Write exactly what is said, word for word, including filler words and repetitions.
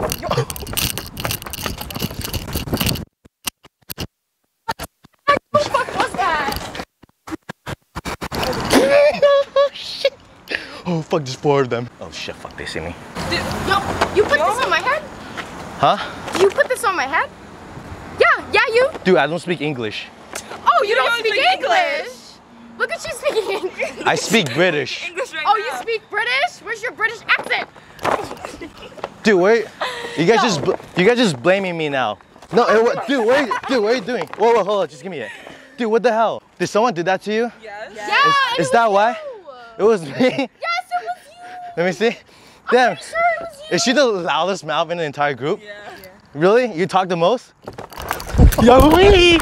What the fuck was that? Oh shit! Oh fuck, just four of them. Oh shit, fuck, they see me. Dude, yo, you put yo. this on my head? Huh? You put this on my head? Yeah, yeah, you. Dude, I don't speak English. Oh, you, you don't, don't speak, speak English? English. Look at you speaking English. I speak British. English right oh, now. You speak British? Where's your British accent? Dude, wait. You guys no. just you guys just blaming me now. No, it, what, dude, what are you, dude, what are you doing? Whoa, whoa, hold on, just give me it. Dude, what the hell? Did someone do that to you? Yes. Yeah. Is, is it that was why? You. It was me. Yes, it was you. Let me see. Damn. I'm pretty sure it was you. Is she the loudest mouth in the entire group? Yeah. yeah. Really? You talk the most? Yo, we.